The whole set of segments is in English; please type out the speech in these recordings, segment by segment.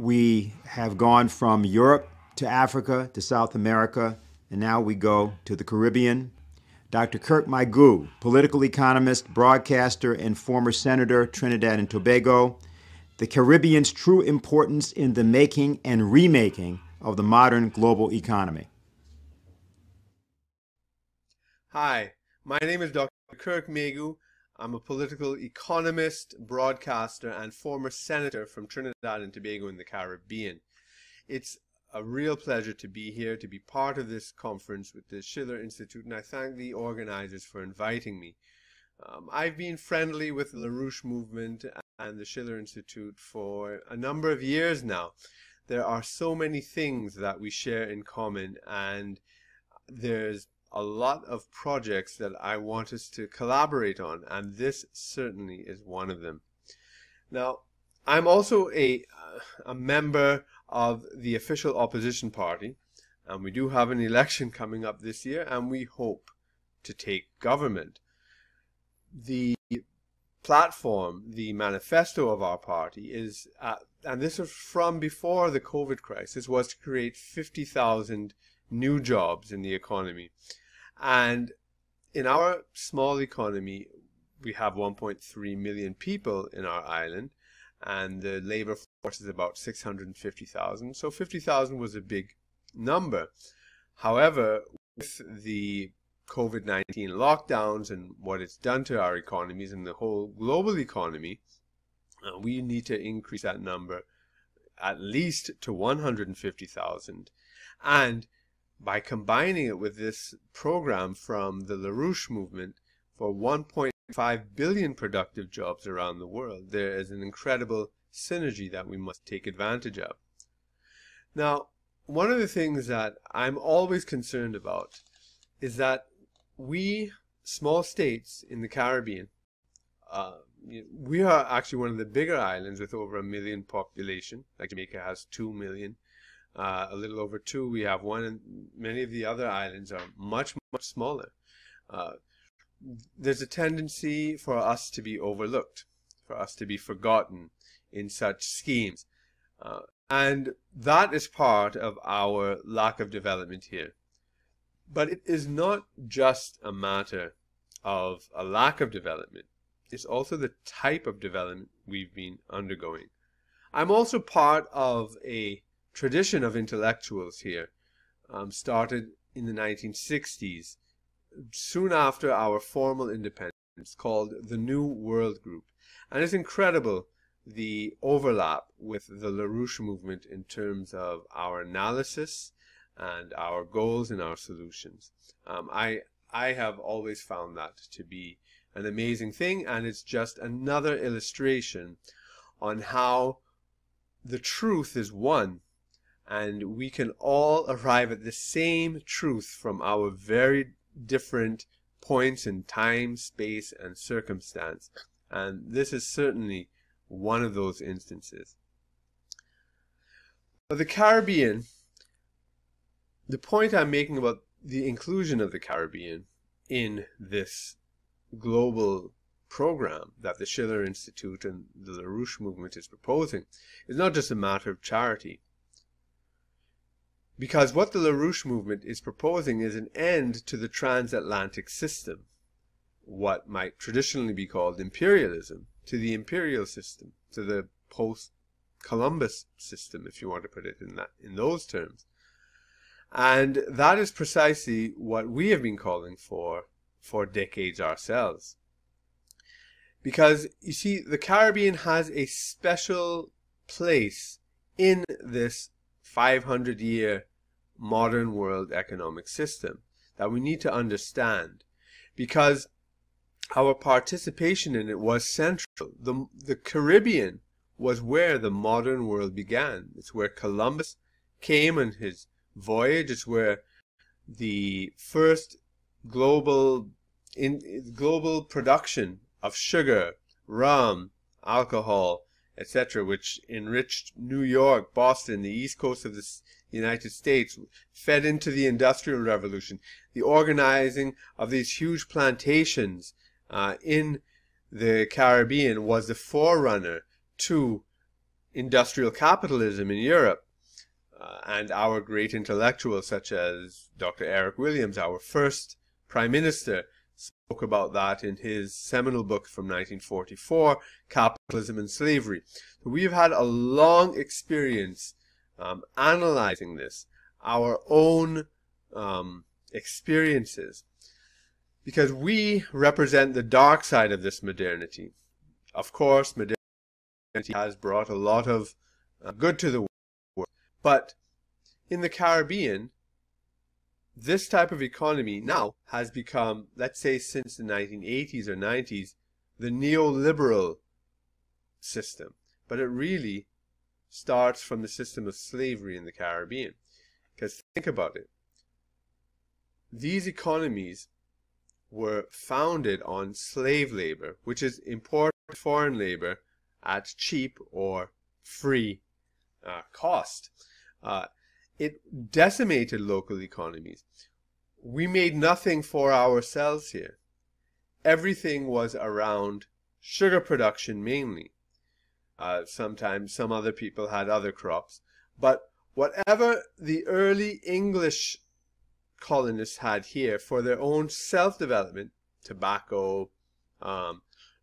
We have gone from Europe to Africa to South America, and now we go to the Caribbean. Dr. Kirk Meighoo, political economist, broadcaster, and former senator, Trinidad and Tobago. The Caribbean's true importance in the making and remaking of the modern global economy. Hi, my name is Dr. Kirk Meighoo. I'm a political economist, broadcaster, and former senator from Trinidad and Tobago in the Caribbean. It's a real pleasure to be here, to be part of this conference with the Schiller Institute, and I thank the organizers for inviting me. I've been friendly with the LaRouche movement and the Schiller Institute for a number of years now. There are so many things that we share in common, and there's a lot of projects that I want us to collaborate on, and this certainly is one of them. Now, I'm also a member of the official opposition party, and we do have an election coming up this year, and we hope to take government. The platform, the manifesto of our party is, and this is from before the COVID crisis, was to create 50,000 new jobs in the economy. And in our small economy, we have 1.3 million people in our island, and the labor force is about 650,000. So 50,000 was a big number. However, with the COVID-19 lockdowns and what it's done to our economies and the whole global economy, we need to increase that number at least to 150,000. And by combining it with this program from the LaRouche movement for 1.5 billion productive jobs around the world, there is an incredible synergy that we must take advantage of. Now, one of the things that I'm always concerned about is that we, small states in the Caribbean, we are actually one of the bigger islands with over 1 million population. Like Jamaica has 2 million, a little over 2. We have 1, and many of the other islands are much, much smaller. There's a tendency for us to be overlooked, for us to be forgotten in such schemes. And that is part of our lack of development here. But it is not just a matter of a lack of development. It's also the type of development we've been undergoing. I'm also part of a tradition of intellectuals here, started in the 1960s, soon after our formal independence, called the New World Group. And it's incredible the overlap with the LaRouche movement in terms of our analysis and our goals and our solutions. I have always found that to be an amazing thing, and it's just another illustration on how the truth is one, and we can all arrive at the same truth from our very different points in time, space, and circumstance. And this is certainly one of those instances. But the Caribbean, the point I'm making about the inclusion of the Caribbean in this global program that the Schiller Institute and the LaRouche movement is proposing is not just a matter of charity. Because what the LaRouche movement is proposing is an end to the transatlantic system, what might traditionally be called imperialism, to the imperial system, to the post-Columbus system, if you want to put it in those terms. And that is precisely what we have been calling for decades ourselves. Because, you see, the Caribbean has a special place in this 500-year modern world economic system that we need to understand, because our participation in it was central. The Caribbean was where the modern world began. It's where Columbus came and his voyage. Is where the first global production of sugar, rum, alcohol, etc., which enriched New York, Boston, the east coast of the United States, fed into the Industrial Revolution, the organizing of these huge plantations in the Caribbean was the forerunner to industrial capitalism in Europe, and our great intellectuals such as Dr. Eric Williams, our first Prime Minister, spoke about that in his seminal book from 1944, Capitalism and Slavery. So we've had a long experience analyzing this, our own experiences, because we represent the dark side of this modernity. Of course, modernity has brought a lot of good to the world, but in the Caribbean, this type of economy now has become, let's say since the 1980s or 90s, the neoliberal system. But it really starts from the system of slavery in the Caribbean. Because think about it. These economies were founded on slave labor, which is imported foreign labor at cheap or free cost. It decimated local economies. We made nothing for ourselves here. Everything was around sugar production mainly. Sometimes some other people had other crops. But whatever the early English colonists had here for their own self-development, tobacco,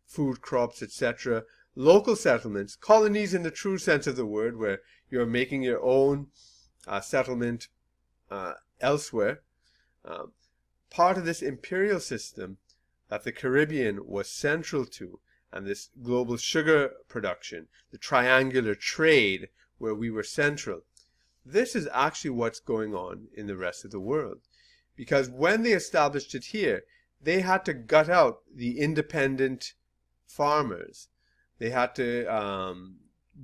food crops, etc., local settlements, colonies in the true sense of the word, where you're making your own settlement elsewhere, part of this imperial system that the Caribbean was central to, and this global sugar production, the triangular trade where we were central. This is actually what's going on in the rest of the world, because when they established it here, they had to gut out the independent farmers. They had to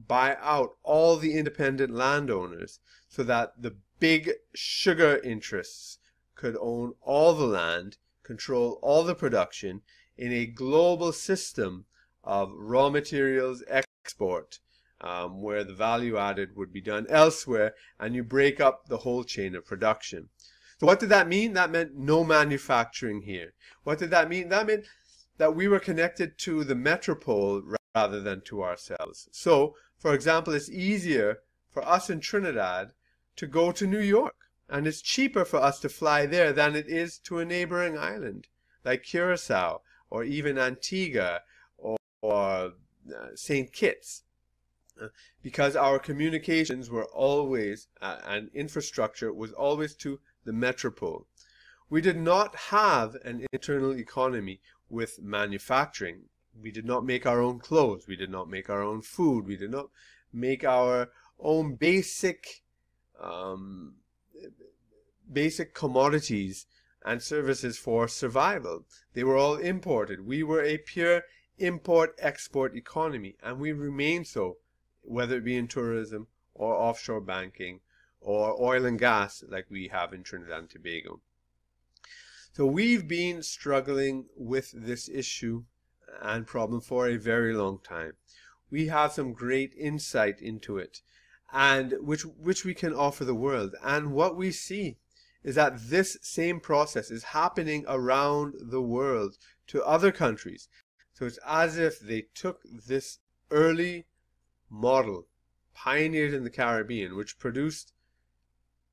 buy out all the independent landowners so that the big sugar interests could own all the land, control all the production in a global system of raw materials export, where the value added would be done elsewhere, and you break up the whole chain of production. So what did that mean? That meant no manufacturing here. What did that mean? That meant that we were connected to the metropole rather than to ourselves. So, for example, it's easier for us in Trinidad to go to New York, and it's cheaper for us to fly there than it is to a neighboring island like Curacao or even Antigua or St. Kitts, because our communications were always and infrastructure was always to the metropole. We did not have an internal economy with manufacturing. We did not make our own clothes. We did not make our own food. We did not make our own basic commodities and services for survival. They were all imported. We were a pure import-export economy, and we remain so, whether it be in tourism or offshore banking or oil and gas like we have in Trinidad and Tobago. So we've been struggling with this issue and problem for a very long time. We have some great insight into it, and which we can offer the world. And what we see is that this same process is happening around the world to other countries. So it's as if they took this early model pioneered in the Caribbean, which produced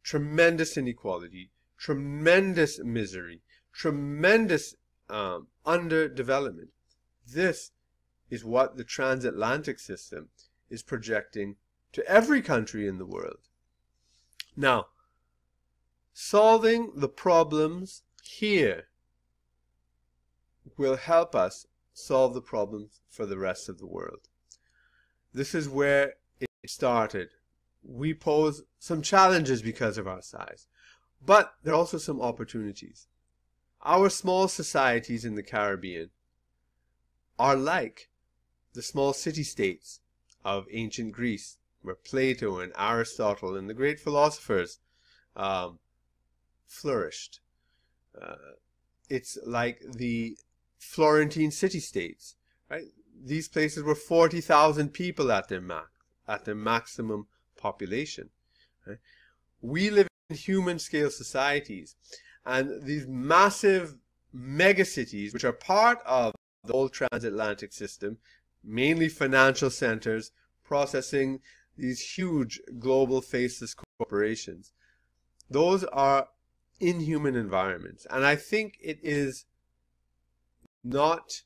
tremendous inequality, tremendous misery, tremendous underdevelopment. This is what the transatlantic system is projecting to every country in the world. Now, solving the problems here will help us solve the problems for the rest of the world. This is where it started. We pose some challenges because of our size, but there are also some opportunities. Our small societies in the Caribbean are like the small city-states of ancient Greece, where Plato and Aristotle and the great philosophers flourished. It's like the Florentine city-states, right? These places were 40,000 people at their maximum population. Right? We live in human-scale societies, and these massive megacities, which are part of the whole transatlantic system, mainly financial centers, processing these huge global faceless corporations. Those are inhuman environments, and I think it is not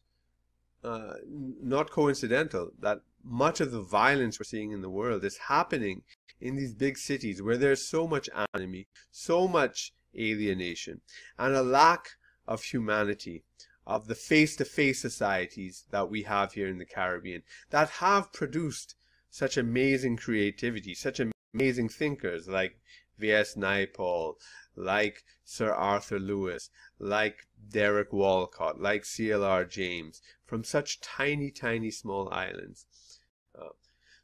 coincidental that much of the violence we're seeing in the world is happening in these big cities where there's so much anonymity, so much alienation, and a lack of humanity, of the face-to-face societies that we have here in the Caribbean that have produced such amazing creativity, such amazing thinkers like V.S. Naipaul, like Sir Arthur Lewis, like Derek Walcott, like C.L.R. James, from such tiny, tiny small islands.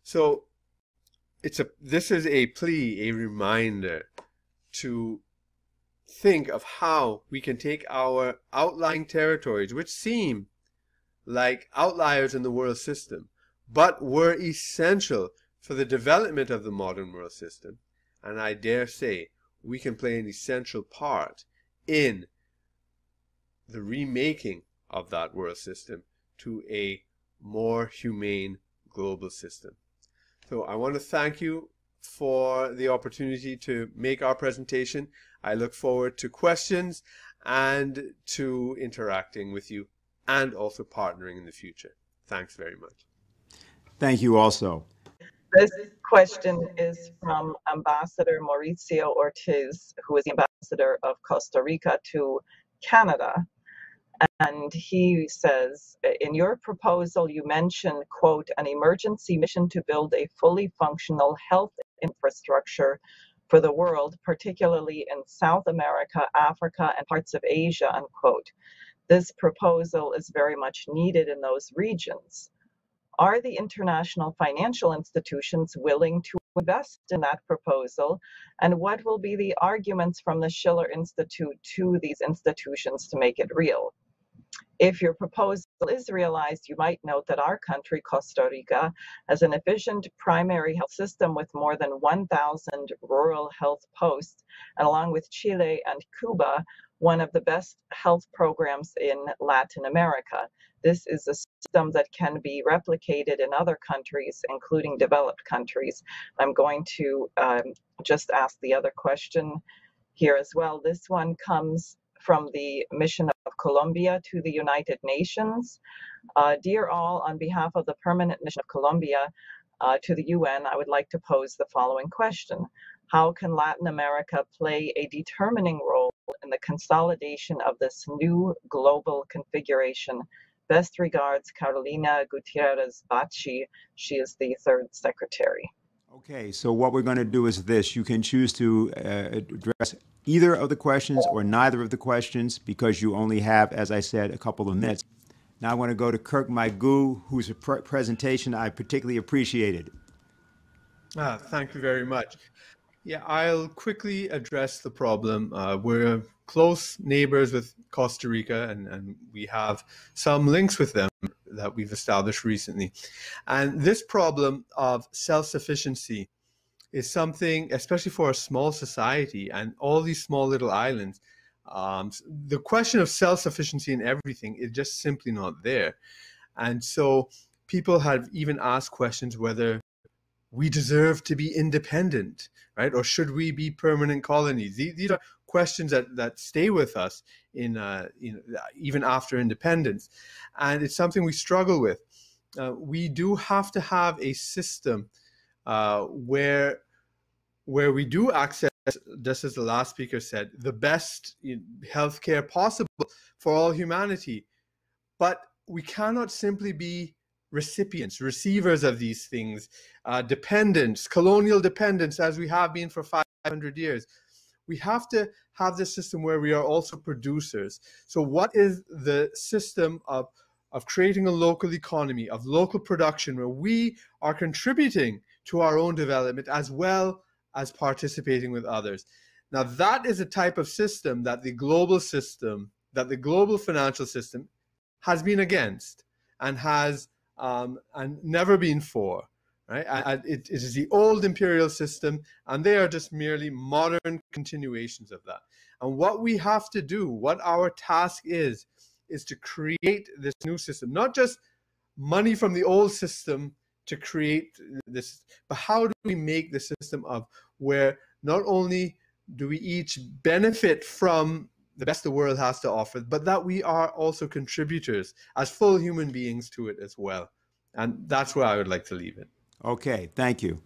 So this is a plea, a reminder to think of how we can take our outlying territories, which seem like outliers in the world system, but were essential for the development of the modern world system. And I dare say we can play an essential part in the remaking of that world system to a more humane global system. So I want to thank you for the opportunity to make our presentation. I look forward to questions and to interacting with you and also partnering in the future. Thanks very much. Thank you also. This question is from Ambassador Mauricio Ortiz, who is the ambassador of Costa Rica to Canada. And he says, in your proposal, you mentioned, quote, an emergency mission to build a fully functional health infrastructure for the world, particularly in South America, Africa, and parts of Asia, unquote. This proposal is very much needed in those regions. Are the international financial institutions willing to invest in that proposal? And what will be the arguments from the Schiller Institute to these institutions to make it real? If your proposal is realized, you might note that our country, Costa Rica, has an efficient primary health system with more than 1,000 rural health posts, and along with Chile and Cuba, one of the best health programs in Latin America. This is a system that can be replicated in other countries, including developed countries. I'm going to just ask the other question here as well. This one comes from the mission of Colombia to the United Nations. Dear all, on behalf of the Permanent Mission of Colombia to the UN, I would like to pose the following question. How can Latin America play a determining role in the consolidation of this new global configuration? Best regards, Carolina Gutierrez Bacci. She is the third secretary. Okay, so what we're going to do is this. You can choose to address either of the questions or neither of the questions because you only have, as I said, a couple of minutes. Now I want to go to Kirk Meighoo, whose presentation I particularly appreciated. Thank you very much. Yeah, I'll quickly address the problem. We're close neighbors with Costa Rica, and we have some links with them that we've established recently. And this problem of self-sufficiency is something, especially for a small society and all these small little islands, the question of self-sufficiency in everything is just simply not there. And so people have even asked questions whether we deserve to be independent, right? Or should we be permanent colonies? These are questions that stay with us in even after independence. And it's something we struggle with. We do have to have a system where we do access, just as the last speaker said, the best healthcare possible for all humanity. But we cannot simply be recipients, receivers of these things, dependents, colonial dependents, as we have been for 500 years. We have to have this system where we are also producers. So what is the system of creating a local economy, of local production, where we are contributing to our own development as well as participating with others? Now, that is a type of system, that the global financial system has been against and has never been for, right? It is the old imperial system, and they are just merely modern continuations of that. And what we have to do, what our task is to create this new system, not just money from the old system to create this, but how do we make the system of where not only do we each benefit from the best the world has to offer, but that we are also contributors as full human beings to it as well? And that's where I would like to leave it. Okay, thank you.